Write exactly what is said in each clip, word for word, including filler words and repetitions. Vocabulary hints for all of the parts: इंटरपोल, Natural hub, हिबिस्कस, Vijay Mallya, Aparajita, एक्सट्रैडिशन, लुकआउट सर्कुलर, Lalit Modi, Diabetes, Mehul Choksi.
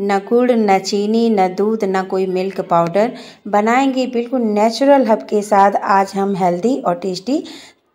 न गुड़ न चीनी न दूध न कोई मिल्क पाउडर, बनाएंगे बिल्कुल नेचुरल हब के साथ आज हम हेल्दी और टेस्टी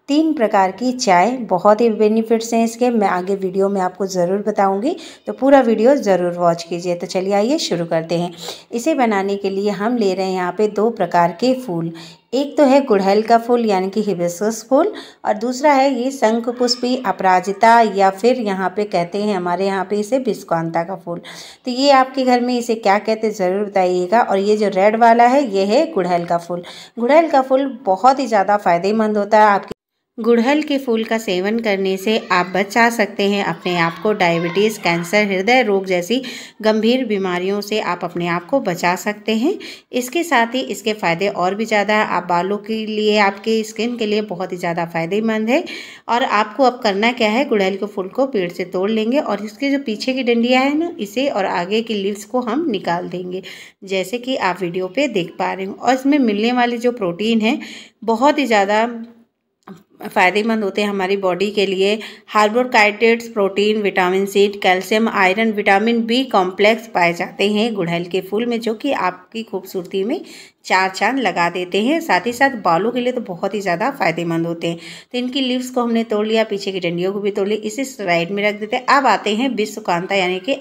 तीन प्रकार की चाय। बहुत ही बेनिफिट्स हैं इसके, मैं आगे वीडियो में आपको ज़रूर बताऊंगी, तो पूरा वीडियो ज़रूर वॉच कीजिए। तो चलिए आइए शुरू करते हैं। इसे बनाने के लिए हम ले रहे हैं यहाँ पे दो प्रकार के फूल, एक तो है गुड़हल का फूल यानी कि हिबिस्कस फूल, और दूसरा है ये शंखपुष्पी अपराजिता या फिर यहाँ पे कहते हैं हमारे यहाँ पे इसे बिस्कोंता का फूल। तो ये आपके घर में इसे क्या कहते हैं ज़रूर बताइएगा। और ये जो रेड वाला है ये है गुड़हल का फूल। गुड़हल का फूल बहुत ही ज़्यादा फायदेमंद होता है। आपकी गुड़हल के फूल का सेवन करने से आप बचा सकते हैं अपने आप को डायबिटीज़, कैंसर, हृदय रोग जैसी गंभीर बीमारियों से आप अपने आप को बचा सकते हैं। इसके साथ ही इसके फ़ायदे और भी ज़्यादा है। आप बालों के लिए, आपके स्किन के लिए बहुत ही ज़्यादा फ़ायदेमंद है। और आपको अब करना क्या है, गुड़हल के फूल को पेड़ से तोड़ लेंगे और इसके जो पीछे की डंडियाँ हैं ना, इसे और आगे की लीव्स को हम निकाल देंगे, जैसे कि आप वीडियो पर देख पा रहे हो। और इसमें मिलने वाले जो प्रोटीन है बहुत ही ज़्यादा फ़ायदेमंद होते हैं हमारी बॉडी के लिए। Carbohydrates, protein, vitamin C, calcium, iron, vitamin B complex पाए जाते हैं गुड़हल के फूल में, जो कि आपकी खूबसूरती में चार चांद लगा देते हैं। साथ ही साथ बालों के लिए तो बहुत ही ज़्यादा फ़ायदेमंद होते हैं। तो इनकी लीव्स को हमने तोड़ लिया, पीछे की डंडियों को भी तोड़ लिया, इसे साइड में रख देते हैं। अब आते हैं बिस्कोंता यानी कि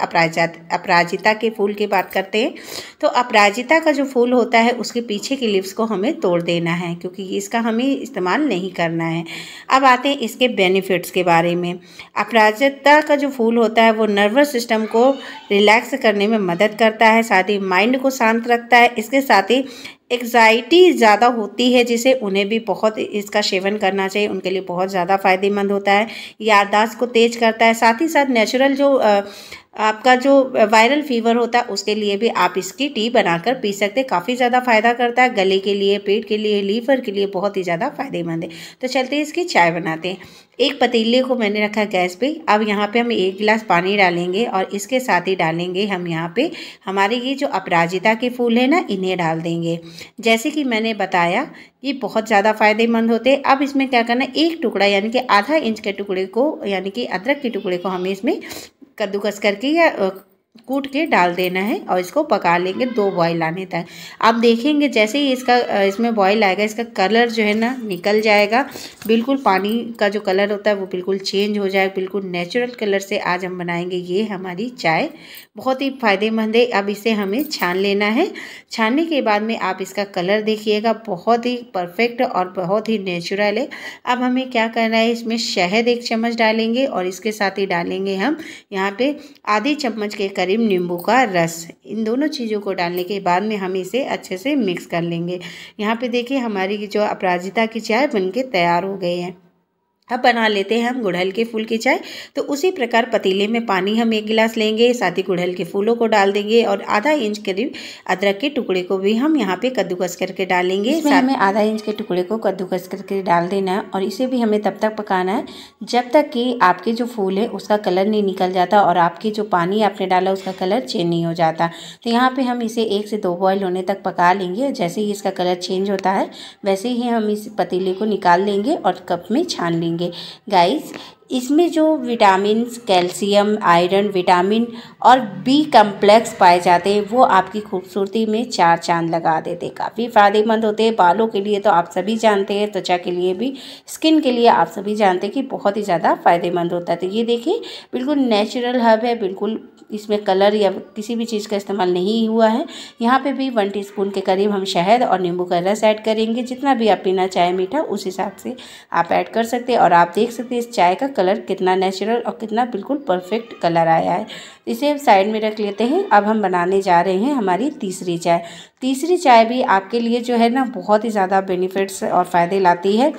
अपराजिता के फूल की बात करते हैं। तो अपराजिता का जो फूल होता है उसके पीछे की लीव्स को हमें तोड़ देना है, क्योंकि इसका हमें इस्तेमाल नहीं करना है। अब आते हैं इसके बेनिफिट्स के बारे में। अपराजिता का जो फूल होता है वो नर्वस सिस्टम को रिलैक्स करने में मदद करता है, साथ ही माइंड को शांत रखता है। इसके साथ ही एग्जाइटी ज़्यादा होती है जिसे, उन्हें भी बहुत इसका सेवन करना चाहिए, उनके लिए बहुत ज़्यादा फ़ायदेमंद होता है। याददाश्त को तेज करता है, साथ ही साथ नेचुरल जो आ, आपका जो वायरल फीवर होता है उसके लिए भी आप इसकी टी बनाकर पी सकते हैं। काफ़ी ज़्यादा फ़ायदा करता है, गले के लिए, पेट के लिए, लीवर के लिए बहुत ही ज़्यादा फ़ायदेमंद है। तो चलते हैं इसकी चाय बनाते हैं। एक पतीले को मैंने रखा गैस पे। अब यहाँ पे हम एक गिलास पानी डालेंगे और इसके साथ ही डालेंगे हम यहाँ पे हमारे ये जो अपराजिता के फूल है ना, इन्हें डाल देंगे। जैसे कि मैंने बताया ये बहुत ज़्यादा फ़ायदेमंद होते हैं। अब इसमें क्या करना है, एक टुकड़ा यानी कि आधा इंच के टुकड़े को यानी कि अदरक के टुकड़े को हमें इसमें कद्दूकस करके या कूट के डाल देना है और इसको पका लेंगे दो बॉयल आने तक। आप देखेंगे जैसे ही इसका इसमें बॉयल आएगा इसका कलर जो है ना निकल जाएगा, बिल्कुल पानी का जो कलर होता है वो बिल्कुल चेंज हो जाएगा। बिल्कुल नेचुरल कलर से आज हम बनाएंगे ये हमारी चाय, बहुत ही फ़ायदेमंद है। अब इसे हमें छान लेना है। छानने के बाद में आप इसका कलर देखिएगा, बहुत ही परफेक्ट और बहुत ही नेचुरल है। अब हमें क्या करना है, इसमें शहद एक चम्मच डालेंगे और इसके साथ ही डालेंगे हम यहाँ पर आधी चम्मच के करीब नींबू का रस। इन दोनों चीज़ों को डालने के बाद में हम इसे अच्छे से मिक्स कर लेंगे। यहाँ पे देखिए हमारी जो अपराजिता की चाय बनके तैयार हो गई है। अब बना लेते हैं हम गुड़हल के फूल की चाय। तो उसी प्रकार पतीले में पानी हम एक गिलास लेंगे, साथ ही गुड़हल के फूलों को डाल देंगे और आधा इंच करीब अदरक के टुकड़े को भी हम यहाँ पे कद्दूकस करके डालेंगे। इसमें हमें आधा इंच के टुकड़े को कद्दूकस करके डाल देना है और इसे भी हमें तब तक पकाना है जब तक कि आपके जो फूल है उसका कलर नहीं निकल जाता और आपकी जो पानी आपने डाला उसका कलर चेंज नहीं हो जाता। तो यहाँ पर हम इसे एक से दो बॉयल होने तक पका लेंगे। जैसे ही इसका कलर चेंज होता है वैसे ही हम इस पतीले को निकाल लेंगे और कप में छान लेंगे। गाइस, इसमें जो विटामिन, कैल्शियम, आयरन, विटामिन और बी कॉम्प्लेक्स पाए जाते हैं वो आपकी खूबसूरती में चार चांद लगा देते हैं। काफ़ी फ़ायदेमंद होते हैं बालों के लिए तो आप सभी जानते हैं, त्वचा के लिए भी, स्किन के लिए आप सभी जानते हैं कि बहुत ही ज़्यादा फ़ायदेमंद होता है। तो ये देखिए बिल्कुल नेचुरल हर्ब है, बिल्कुल इसमें कलर या किसी भी चीज़ का इस्तेमाल नहीं हुआ है। यहाँ पर भी वन टी स्पून के करीब हम शहद और नींबू का रस ऐड करेंगे। जितना भी आप पीना चाहे मीठा उस हिसाब से आप ऐड कर सकते हैं। और आप देख सकते हैं इस चाय का कलर कितना नेचुरल और कितना बिल्कुल परफेक्ट कलर आया है। इसे साइड में रख लेते हैं। अब हम बनाने जा रहे हैं हमारी तीसरी चाय। तीसरी चाय भी आपके लिए जो है ना बहुत ही ज़्यादा बेनिफिट्स और फ़ायदे लाती है।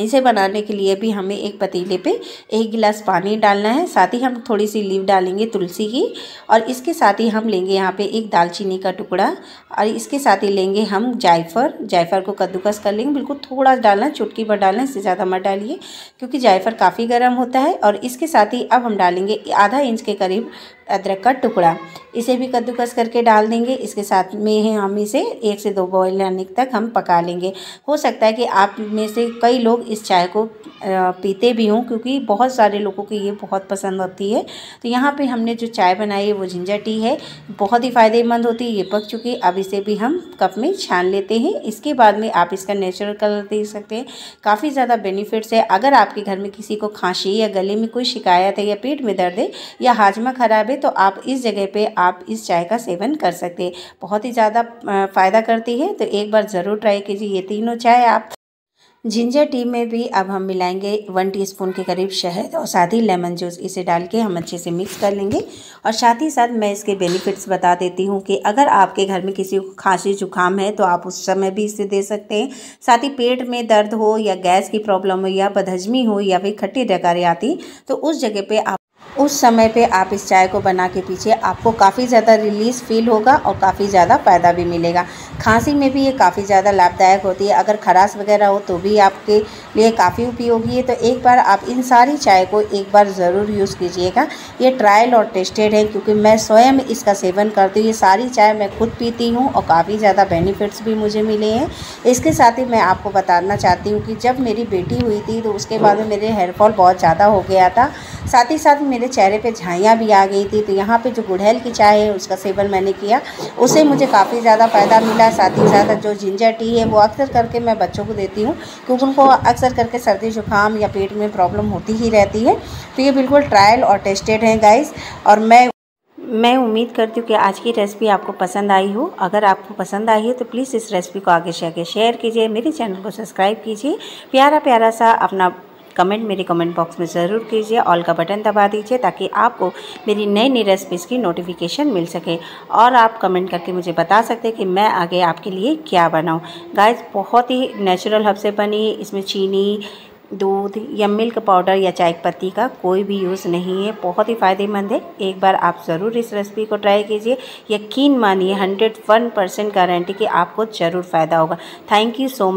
इसे बनाने के लिए भी हमें एक पतीले पे एक गिलास पानी डालना है, साथ ही हम थोड़ी सी लीफ डालेंगे तुलसी की और इसके साथ ही हम लेंगे यहाँ पे एक दालचीनी का टुकड़ा और इसके साथ ही लेंगे हम जायफल। जायफल को कद्दूकस कर लेंगे, बिल्कुल थोड़ा डालना, चुटकी भर डालना, इससे ज़्यादा मत डालिए क्योंकि जायफल काफ़ी गर्म होता है। और इसके साथ ही अब हम डालेंगे आधा इंच के करीब अदरक का टुकड़ा, इसे भी कद्दूकस करके डाल देंगे। इसके साथ में हम इसे एक से दो बॉईल आने तक हम पका लेंगे। हो सकता है कि आप में से कई लोग इस चाय को पीते भी हों, क्योंकि बहुत सारे लोगों को ये बहुत पसंद होती है। तो यहाँ पे हमने जो चाय बनाई है वो जिंजर टी है, बहुत ही फ़ायदेमंद होती है। ये पक चुकी, अब इसे भी हम कप में छान लेते हैं। इसके बाद में आप इसका नेचुरल कलर देख सकते हैं, काफ़ी ज़्यादा बेनिफिट्स है। अगर आपके घर में किसी को खांसी या गले में कोई शिकायत है या पेट में दर्द है या हाजमा ख़राब है, तो आप इस जगह पे आप इस चाय का सेवन कर सकते हैं। बहुत ही ज़्यादा फ़ायदा करती है, तो एक बार ज़रूर ट्राई कीजिए ये तीनों चाय आप। जिंजर टी में भी अब हम मिलाएंगे वन टीस्पून के करीब शहद और साथ ही लेमन जूस, इसे डाल के हम अच्छे से मिक्स कर लेंगे। और साथ ही साथ मैं इसके बेनिफिट्स बता देती हूँ कि अगर आपके घर में किसी को खांसी जुकाम है तो आप उस समय भी इसे दे सकते हैं। साथ ही पेट में दर्द हो या गैस की प्रॉब्लम हो या बदहजमी हो या फिर खट्टी डकारें आती, तो उस जगह पर आप उस समय पे आप इस चाय को बना के पीछे, आपको काफ़ी ज़्यादा रिलीज़ फील होगा और काफ़ी ज़्यादा फ़ायदा भी मिलेगा। खांसी में भी ये काफ़ी ज़्यादा लाभदायक होती है। अगर खराश वगैरह हो तो भी आपके लिए काफ़ी उपयोगी है। तो एक बार आप इन सारी चाय को एक बार ज़रूर यूज़ कीजिएगा। ये ट्रायल और टेस्टेड है, क्योंकि मैं स्वयं इसका सेवन करती हूँ। ये सारी चाय मैं खुद पीती हूँ और काफ़ी ज़्यादा बेनिफिट्स भी मुझे मिले हैं। इसके साथ ही मैं आपको बताना चाहती हूँ कि जब मेरी बेटी हुई थी तो उसके बाद में मेरे हेयरफॉल बहुत ज़्यादा हो गया था, साथ ही साथ मेरे चेहरे पे झाइयाँ भी आ गई थी। तो यहाँ पे जो गुड़हल की चाय है उसका सेवन मैंने किया, उससे मुझे काफ़ी ज़्यादा फ़ायदा मिला। साथ ही साथ जो जिंजर टी है वो अक्सर करके मैं बच्चों को देती हूँ, क्योंकि उनको अक्सर करके सर्दी जुकाम या पेट में प्रॉब्लम होती ही रहती है। तो ये बिल्कुल ट्रायल और टेस्टेड है गाइस, और मैं मैं उम्मीद करती हूँ कि आज की रेसिपी आपको पसंद आई हो। अगर आपको पसंद आई है तो प्लीज़ इस रेसिपी को आगे से आगे शेयर कीजिए, मेरे चैनल को सब्सक्राइब कीजिए, प्यारा प्यारा सा अपना कमेंट मेरे कमेंट बॉक्स में ज़रूर कीजिए, ऑल का बटन दबा दीजिए ताकि आपको मेरी नई नई रेसिपीज़ की नोटिफिकेशन मिल सके। और आप कमेंट करके मुझे बता सकते हैं कि मैं आगे आपके लिए क्या बनाऊं। गाइस, बहुत ही नेचुरल हब से बनी, इसमें चीनी, दूध या मिल्क पाउडर या चाय पत्ती का कोई भी यूज़ नहीं है। बहुत ही फ़ायदेमंद है, एक बार आप ज़रूर इस रेसिपी को ट्राई कीजिए। यकीन मानिए हंड्रेड वन परसेंट गारंटी कि आपको ज़रूर फ़ायदा होगा। Thank you so much.